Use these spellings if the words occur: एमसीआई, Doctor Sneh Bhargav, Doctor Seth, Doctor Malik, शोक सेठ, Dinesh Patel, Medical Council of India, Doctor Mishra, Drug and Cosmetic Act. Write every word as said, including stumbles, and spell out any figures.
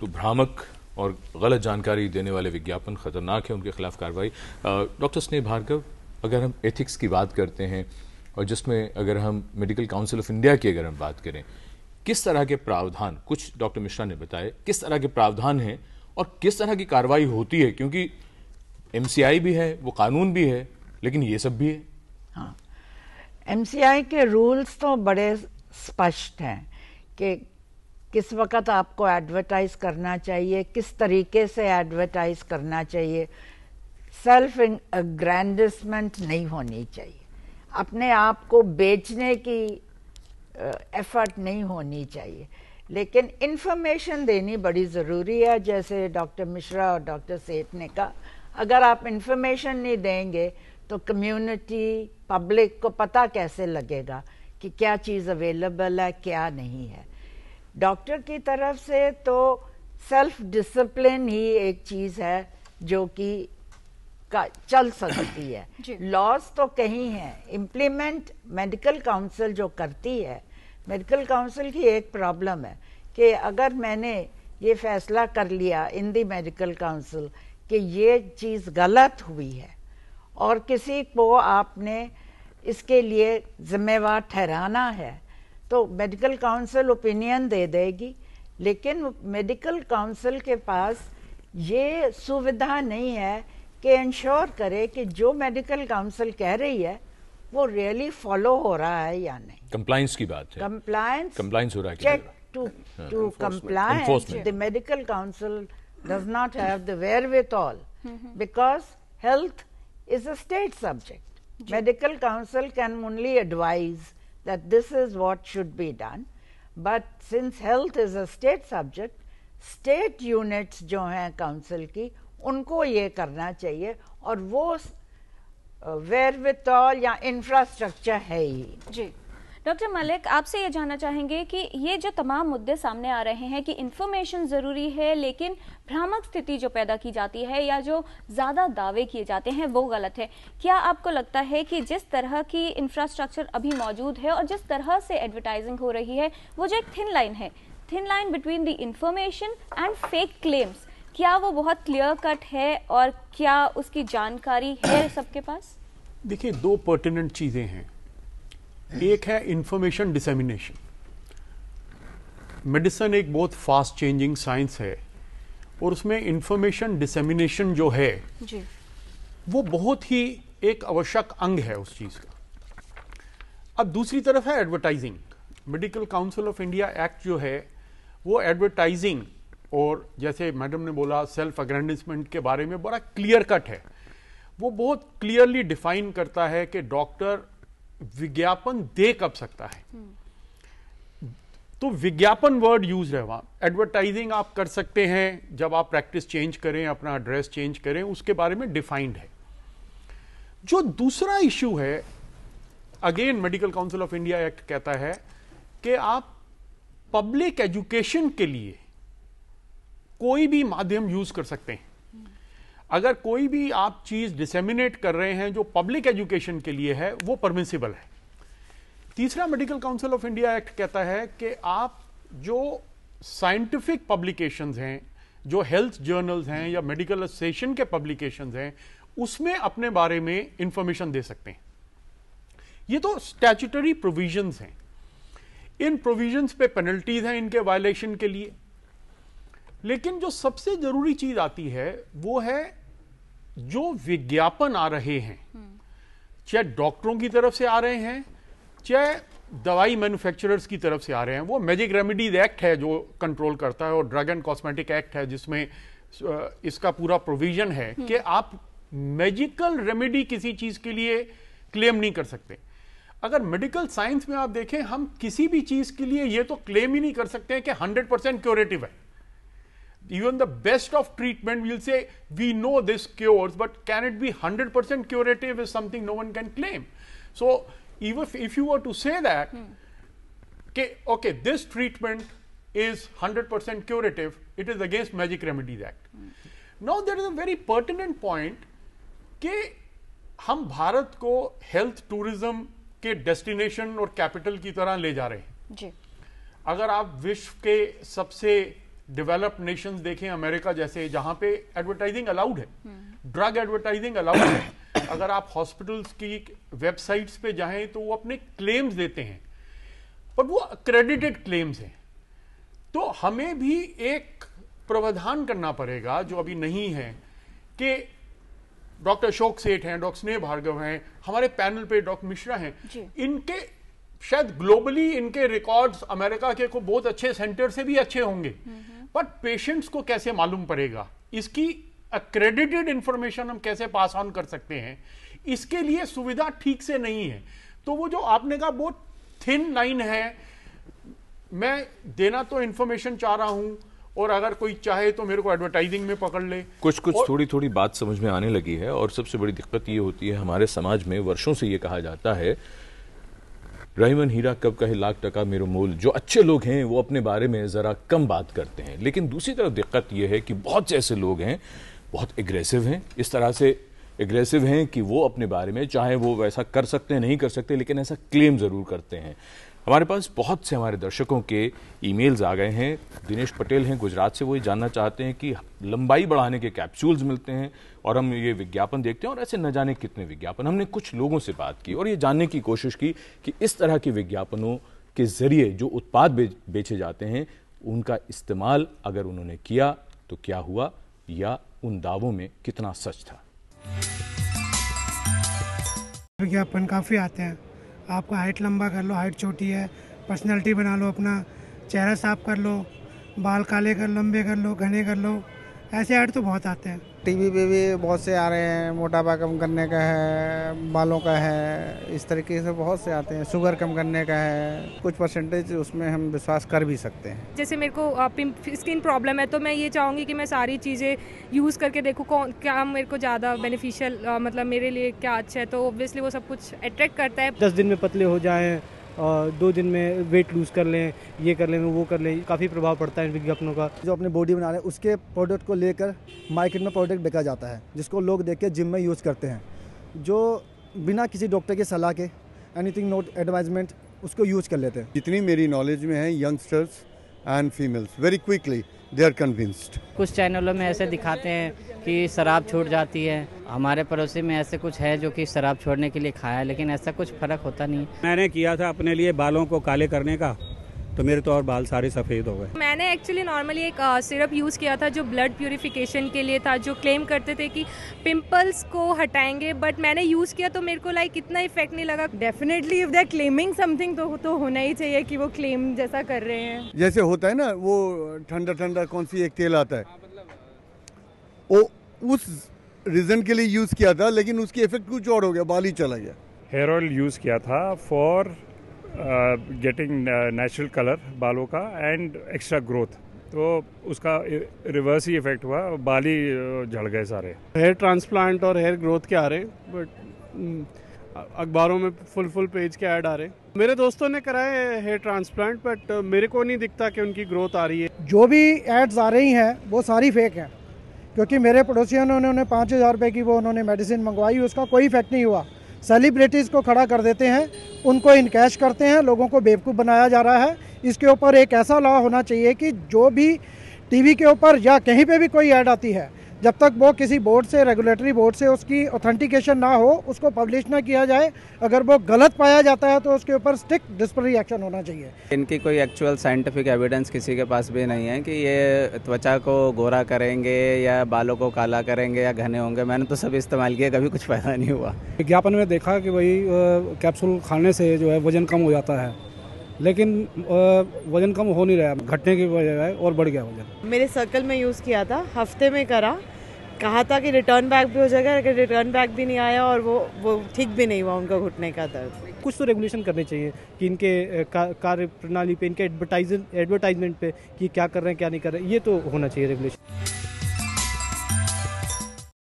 तो भ्रामक और गलत जानकारी देने वाले विज्ञापन खतरनाक है, उनके खिलाफ कार्रवाई। डॉक्टर स्नेह भार्गव, अगर हम एथिक्स की बात करते हैं और जिसमें अगर हम मेडिकल काउंसिल ऑफ इंडिया की अगर हम बात करें, किस तरह के प्रावधान, कुछ डॉक्टर मिश्रा ने बताए, किस तरह के प्रावधान हैं और किस तरह की कार्रवाई होती है, क्योंकि एमसीआई भी है, वो कानून भी है, लेकिन ये सब भी है। हाँ, एमसीआई के रूल्स तो बड़े स्पष्ट हैं कि किस वक्त आपको एडवर्टाइज करना चाहिए, किस तरीके से एडवर्टाइज करना चाहिए। सेल्फ एग्रैंडिजमेंट नहीं होनी चाहिए, अपने आप को बेचने की एफर्ट नहीं होनी चाहिए, लेकिन इन्फॉर्मेशन देनी बड़ी ज़रूरी है। जैसे डॉक्टर मिश्रा और डॉक्टर सेठ ने कहा, अगर आप इन्फॉर्मेशन नहीं देंगे तो कम्युनिटी, पब्लिक को पता कैसे लगेगा कि क्या चीज़ अवेलेबल है, क्या नहीं है। डॉक्टर की तरफ से तो सेल्फ डिसिप्लिन ही एक चीज़ है जो कि का चल सकती है। लॉज तो कहीं हैं, इम्प्लीमेंट मेडिकल काउंसिल जो करती है। मेडिकल काउंसिल की एक प्रॉब्लम है कि अगर मैंने ये फैसला कर लिया इन दी मेडिकल काउंसिल कि ये चीज़ गलत हुई है और किसी को आपने इसके लिए जिम्मेवार ठहराना है, तो मेडिकल काउंसिल ओपिनियन दे देगी, लेकिन मेडिकल काउंसिल के पास ये सुविधा नहीं है कि इंश्योर करे कि जो मेडिकल काउंसिल कह रही है वो रियली फॉलो हो रहा है या नहीं। कंप्लायंस की बात है, कंप्लायंस कंप्लायंस हो रहा है, check to to compliance. The medical council does not have the wherewithal because health is a state subject. Medical Council can only advise that this is what should be done, but since health is a state subject, state units जो हैं council की, उनको ये करना चाहिए और वो wherewithal या infrastructure है ही। जी डॉक्टर मलिक, आपसे ये जानना चाहेंगे कि ये जो तमाम मुद्दे सामने आ रहे हैं कि इन्फॉर्मेशन ज़रूरी है लेकिन भ्रामक स्थिति जो पैदा की जाती है या जो ज़्यादा दावे किए जाते हैं वो गलत है, क्या आपको लगता है कि जिस तरह की इंफ्रास्ट्रक्चर अभी मौजूद है और जिस तरह से एडवर्टाइजिंग हो रही है, वो जो एक थिन लाइन है, thin line between the information and fake claims, क्या वो बहुत क्लियर कट है और क्या उसकी जानकारी है सबके पास? देखिए, दो पर्टिनेंट चीज़ें हैं। एक है इंफॉर्मेशन डिसेमिनेशन। मेडिसिन एक बहुत फास्ट चेंजिंग साइंस है और उसमें इंफॉर्मेशन डिसेमिनेशन जो है जी, वो बहुत ही एक आवश्यक अंग है उस चीज़ का। अब दूसरी तरफ है advertising. Medical council of India act जो है वो एडवर्टाइजिंग और जैसे मैडम ने बोला सेल्फ एग्रेंडिजमेंट के बारे में बड़ा क्लियर कट है। वो बहुत क्लियरली डिफाइन करता है कि डॉक्टर विज्ञापन दे कब सकता है। तो विज्ञापन वर्ड यूज है वहां। एडवर्टाइजिंग आप कर सकते हैं जब आप प्रैक्टिस चेंज करें, अपना एड्रेस चेंज करें, उसके बारे में डिफाइंड है। जो दूसरा इश्यू है, again medical council of India act कहता है कि आप पब्लिक एजुकेशन के लिए कोई भी माध्यम यूज कर सकते हैं। अगर कोई भी आप चीज़ डिसेमिनेट कर रहे हैं जो पब्लिक एजुकेशन के लिए है, वो परमिसिबल है। तीसरा, medical council of India act कहता है कि आप जो साइंटिफिक पब्लिकेशंस हैं, जो हेल्थ जर्नल्स हैं या मेडिकल एसोसिएशन के पब्लिकेशंस हैं, उसमें अपने बारे में इंफॉर्मेशन दे सकते हैं। ये तो स्टैट्यूटरी प्रोविजंस हैं। इन प्रोविजंस पे पेनल्टीज हैं इनके वायलेशन के लिए। लेकिन जो सबसे जरूरी चीज आती है वो है जो विज्ञापन आ रहे हैं, चाहे डॉक्टरों की तरफ से आ रहे हैं, चाहे दवाई मैन्युफैक्चरर्स की तरफ से आ रहे हैं। वो मैजिक रेमेडीज एक्ट है जो कंट्रोल करता है और ड्रग एंड कॉस्मेटिक एक्ट है जिसमें इसका पूरा प्रोविजन है कि आप मैजिकल रेमेडी किसी चीज के लिए क्लेम नहीं कर सकते। अगर मेडिकल साइंस में आप देखें, हम किसी भी चीज के लिए ये तो क्लेम ही नहीं कर सकते हैं कि हंड्रेड परसेंट क्यूरेटिव है। Even the best of treatment, we'll say we know this cures, but can it be one hundred percent curative is something no one can claim. So even if, if you were to say that, okay, okay, this treatment is one hundred percent curative, it is against Magic Remedies Act. Now there is a very pertinent point कि हम भारत को health tourism के destination और capital की तरह ले जा रहे हैं। अगर आप विश्व के सबसे डेवलप्ड नेशंस देखें, अमेरिका जैसे, जहां पे एडवर्टाइजिंग अलाउड है, ड्रग एडवर्टाइजिंग अलाउड है. अगर आप हॉस्पिटल्स की वेबसाइट्स पे जाएं तो वो अपने क्लेम्स देते हैं, पर वो अक्रेडिटेड क्लेम्स हैं. तो हमें भी एक प्रावधान करना पड़ेगा जो अभी नहीं है, कि डॉक्टर शोक सेठ हैं, डॉक्टर स्नेह भार्गव हैं, हमारे पैनल पे डॉक्टर मिश्रा हैं, इनके शायद ग्लोबली इनके रिकॉर्ड्स अमेरिका के को बहुत अच्छे सेंटर से भी अच्छे होंगे, बट पेशेंट्स को कैसे मालूम पड़ेगा, इसकी अक्रेडिटेड इंफॉर्मेशन हम कैसे पास ऑन कर सकते हैं, इसके लिए सुविधा ठीक से नहीं है. तो वो जो आपने कहा बहुत थिन लाइन है. मैं देना तो इंफॉर्मेशन चाह रहा हूँ, और अगर कोई चाहे तो मेरे को एडवर्टाइजिंग में पकड़ ले. कुछ कुछ और... थोड़ी थोड़ी बात समझ में आने लगी है. और सबसे बड़ी दिक्कत ये होती है हमारे समाज में, वर्षों से ये कहा जाता है, रहीमन हीरा कब कहे लाख टका मेरो मोल. जो अच्छे लोग हैं वो अपने बारे में ज़रा कम बात करते हैं, लेकिन दूसरी तरफ दिक्कत ये है कि बहुत से ऐसे लोग हैं बहुत एग्रेसिव हैं, इस तरह से एग्रेसिव हैं कि वो अपने बारे में, चाहे वो वैसा कर सकते हैं नहीं कर सकते, लेकिन ऐसा क्लेम ज़रूर करते हैं. हमारे पास बहुत से हमारे दर्शकों के ईमेल्स आ गए हैं. दिनेश पटेल हैं गुजरात से, वो ये जानना चाहते हैं कि लंबाई बढ़ाने के कैप्सूल्स मिलते हैं और हम ये विज्ञापन देखते हैं, और ऐसे न जाने कितने विज्ञापन. हमने कुछ लोगों से बात की और ये जानने की कोशिश की कि इस तरह के विज्ञापनों के ज़रिए जो उत्पाद बेच, बेचे जाते हैं, उनका इस्तेमाल अगर उन्होंने किया तो क्या हुआ, या उन दावों में कितना सच था. विज्ञापन काफ़ी आते हैं, आपका हाइट लंबा कर लो, हाइट छोटी है, पर्सनैलिटी बना लो, अपना चेहरा साफ कर लो, बाल काले कर लंबे कर लो, घने कर लो, ऐसे ऐड तो बहुत आते हैं. टीवी पे भी बहुत से आ रहे हैं, मोटापा कम करने का है, बालों का है, इस तरीके से बहुत से आते हैं, शुगर कम करने का है. कुछ परसेंटेज उसमें हम विश्वास कर भी सकते हैं. जैसे मेरे को स्किन प्रॉब्लम है, तो मैं ये चाहूँगी कि मैं सारी चीज़ें यूज़ करके देखूँ कौन क्या मेरे को ज़्यादा बेनिफिशियल, मतलब मेरे लिए क्या अच्छा है, तो ऑब्वियसली वो सब कुछ अट्रैक्ट करता है. दस दिन में पतले हो जाएँ और दो दिन में वेट लूज़ कर लें, ये कर लें वो कर लें, काफ़ी प्रभाव पड़ता है इन विज्ञापनों का. जो अपने बॉडी बना रहे हैं उसके प्रोडक्ट को लेकर मार्केट में प्रोडक्ट बेचा जाता है, जिसको लोग देख के जिम में यूज़ करते हैं, जो बिना किसी डॉक्टर की सलाह के, एनीथिंग नॉट एडवाइजमेंट, उसको यूज़ कर लेते हैं. जितनी मेरी नॉलेज में है, youngsters and females very quickly they are convinced. कुछ चैनलों में ऐसे दिखाते हैं कि शराब छूट जाती है. हमारे पड़ोसी में ऐसे कुछ है जो कि शराब छोड़ने के लिए खाया है, लेकिन ऐसा कुछ फर्क होता नहीं. मैंने किया था अपने लिए बालों को काले करने का, तो मेरे तो और बाल सारे सफ़ेद हो गए. मैंने एक्चुअली नॉर्मली एक सिरप यूज़ किया था जो ब्लड प्योरीफिकेशन के लिए था, जो क्लेम करते थे कि पिंपल्स को हटाएंगे, बट मैंने यूज़ किया तो मेरे को लाइक इतना इफेक्ट नहीं लगा. Definitely if they are claiming something तो तो होना ही चाहिए कि वो क्लेम जैसा कर रहे हैं. जैसे होता है ना वो ठंडा ठंडा कौन सी एक तेल आता है, वो उस रीज़न के लिए यूज़ किया था, लेकिन उसकी इफेक्ट कुछ और हो गया, बाल ही चला गया. हेयर ऑयल यूज़ किया था फॉर गेटिंग नेचुरल कलर बालों का एंड एक्स्ट्रा ग्रोथ, तो उसका रिवर्स ही इफेक्ट हुआ, बाल ही झड़ गए सारे. हेयर ट्रांसप्लांट और हेयर ग्रोथ के आ रहे, बट अखबारों में फुल फुल पेज के ऐड आ रहे. मेरे दोस्तों ने कराए हेयर ट्रांसप्लांट, बट मेरे को नहीं दिखता कि उनकी ग्रोथ आ रही है. जो भी एड्स आ रही हैं वो सारी फेक हैं, क्योंकि मेरे पड़ोसियों ने उन्होंने पाँच हज़ार रुपये की वो उन्होंने मेडिसिन मंगवाई, उसका कोई इफेक्ट नहीं हुआ. सेलिब्रिटीज़ को खड़ा कर देते हैं, उनको इनकैश करते हैं, लोगों को बेवकूफ़ बनाया जा रहा है. इसके ऊपर एक ऐसा लॉ होना चाहिए कि जो भी टीवी के ऊपर या कहीं पे भी कोई ऐड आती है, जब तक वो किसी बोर्ड से, रेगुलेटरी बोर्ड से उसकी ऑथेंटिकेशन ना हो, उसको पब्लिश ना किया जाए. अगर वो गलत पाया जाता है तो उसके ऊपर स्ट्रिक्ट डिसिप्लिनरी एक्शन होना चाहिए. इनकी कोई एक्चुअल साइंटिफिक एविडेंस किसी के पास भी नहीं है कि ये त्वचा को गोरा करेंगे या बालों को काला करेंगे या घने होंगे. मैंने तो सब इस्तेमाल किया, कभी कुछ फायदा नहीं हुआ. विज्ञापन में देखा कि वही कैप्सूल खाने से जो है वजन कम हो जाता है, लेकिन वजन कम हो नहीं रहा, घटने की वजह है और बढ़ गया वजन. मेरे सर्कल में यूज़ किया था, हफ्ते में करा, कहा था कि रिटर्न बैक भी हो जाएगा, लेकिन रिटर्न बैक भी नहीं आया, और वो वो ठीक भी नहीं हुआ उनका घुटने का दर्द. कुछ तो रेगुलेशन करने चाहिए कि इनके कार्य प्रणाली पे, इनके एडवर्टाइजमेंट पे, कि क्या कर रहे हैं क्या नहीं कर रहे हैं, ये तो होना चाहिए रेगुलेशन.